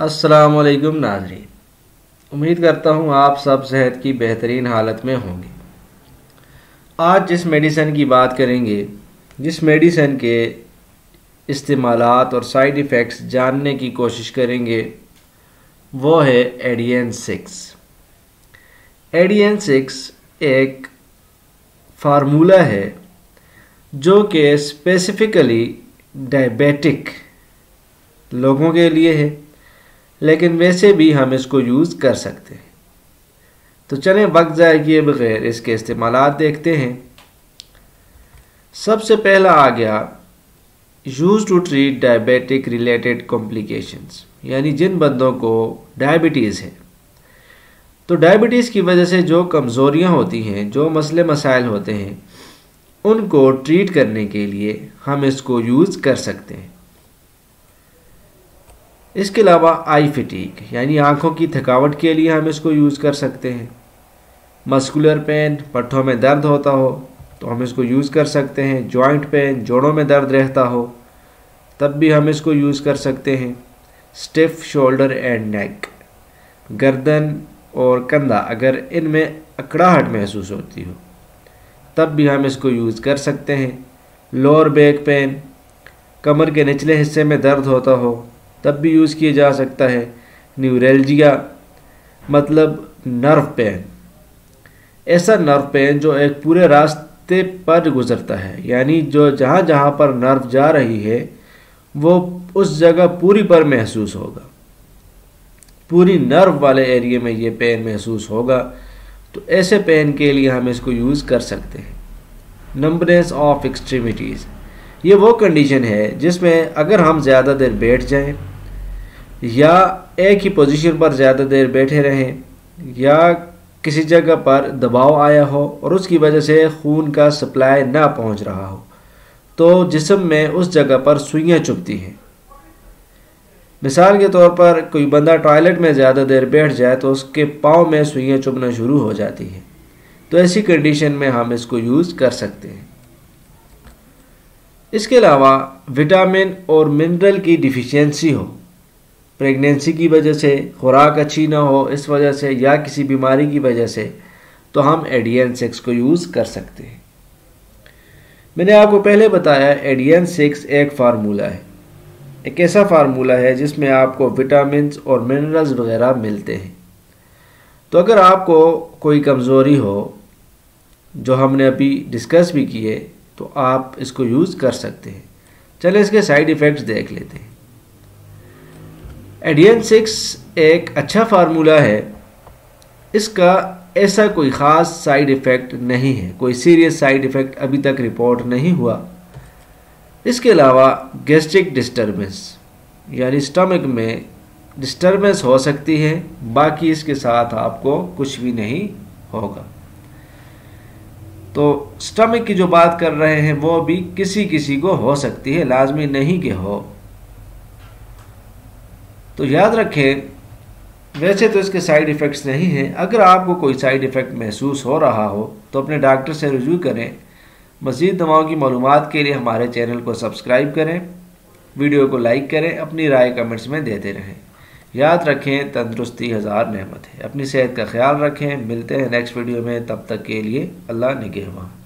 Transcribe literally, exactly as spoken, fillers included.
अस्सलाम वालेकुम नाज़रीन, उम्मीद करता हूँ आप सब सेहत की बेहतरीन हालत में होंगे। आज जिस मेडिसन की बात करेंगे, जिस मेडिसन के इस्तेमालात और साइड इफ़ेक्ट्स जानने की कोशिश करेंगे, वो है A D N six. A D N six एक फार्मूला है जो कि स्पेसिफ़िकली डायबिटिक लोगों के लिए है, लेकिन वैसे भी हम इसको यूज़ कर सकते हैं। तो चलें वक्त ज़ाय किए बगैर इसके इस्तेमाल देखते हैं। सबसे पहला आ गया use to treat diabetic related complications, यानी जिन बंदों को डायबिटीज़ है तो डायबिटीज़ की वजह से जो कमज़ोरियाँ होती हैं, जो मसले मसाइल होते हैं, उनको ट्रीट करने के लिए हम इसको यूज़ कर सकते हैं। इसके अलावा आई फिटीक, यानी आँखों की थकावट के लिए हम इसको यूज़ कर सकते हैं। मस्कुलर पेन, पट्ठों में दर्द होता हो तो हम इसको यूज़ कर सकते हैं। जॉइंट पेन, जोड़ों में दर्द रहता हो तब भी हम इसको यूज़ कर सकते हैं। स्टिफ शोल्डर एंड नेक, गर्दन और कंधा अगर इनमें अकड़ाहट महसूस होती हो तब भी हम इसको यूज़ कर सकते हैं। लोअर बैक पेन, कमर के निचले हिस्से में दर्द होता हो तब भी यूज़ किया जा सकता है। न्यूरेल्जिया मतलब नर्व पेन, ऐसा नर्व पेन जो एक पूरे रास्ते पर गुजरता है, यानी जो जहाँ जहाँ पर नर्व जा रही है वो उस जगह पूरी पर महसूस होगा, पूरी नर्व वाले एरिया में ये पेन महसूस होगा। तो ऐसे पेन के लिए हम इसको यूज़ कर सकते हैं। नंबनेस ऑफ एक्सट्रीमिटीज़, ये वो कंडीशन है जिसमें अगर हम ज़्यादा देर बैठ जाएं या एक ही पोजीशन पर ज़्यादा देर बैठे रहें या किसी जगह पर दबाव आया हो और उसकी वजह से खून का सप्लाई ना पहुंच रहा हो तो जिस्म में उस जगह पर सुइयाँ चुभती हैं। मिसाल के तौर पर कोई बंदा टॉयलेट में ज़्यादा देर बैठ जाए तो उसके पाँव में सुइयाँ चुभना शुरू हो जाती हैं, तो ऐसी कंडीशन में हम इसको यूज़ कर सकते हैं। इसके अलावा विटामिन और मिनरल की डिफिशियंसी हो, प्रेगनेंसी की वजह से, खुराक अच्छी ना हो इस वजह से, या किसी बीमारी की वजह से, तो हम ए डी एन सिक्स को यूज़ कर सकते हैं। मैंने आपको पहले बताया ए डी एन सिक्स एक फार्मूला है, एक ऐसा फार्मूला है जिसमें आपको विटामिन्स और मिनरल्स वगैरह मिलते हैं। तो अगर आपको कोई कमज़ोरी हो जो हमने अभी डिस्कस भी किए तो आप इसको यूज़ कर सकते हैं। चलिए इसके साइड इफ़ेक्ट्स देख लेते हैं। ए डी एन सिक्स एक अच्छा फार्मूला है, इसका ऐसा कोई ख़ास साइड इफ़ेक्ट नहीं है, कोई सीरियस साइड इफ़ेक्ट अभी तक रिपोर्ट नहीं हुआ। इसके अलावा गैस्ट्रिक डिस्टर्बेंस, यानी स्टमक में डिस्टर्बेंस हो सकती है, बाकी इसके साथ आपको कुछ भी नहीं होगा। तो स्टमक की जो बात कर रहे हैं वो भी किसी किसी को हो सकती है, लाजमी नहीं कि हो। तो याद रखें, वैसे तो इसके साइड इफ़ेक्ट्स नहीं हैं, अगर आपको कोई साइड इफ़ेक्ट महसूस हो रहा हो तो अपने डॉक्टर से रुजू करें। मज़ीद दवाओं की मालूमात के लिए हमारे चैनल को सब्सक्राइब करें, वीडियो को लाइक करें, अपनी राय कमेंट्स में देते रहें। याद रखें, तंदुरुस्ती हज़ार नेमत है। अपनी सेहत का ख्याल रखें। मिलते हैं नेक्स्ट वीडियो में, तब तक के लिए अल्लाह निगहबान।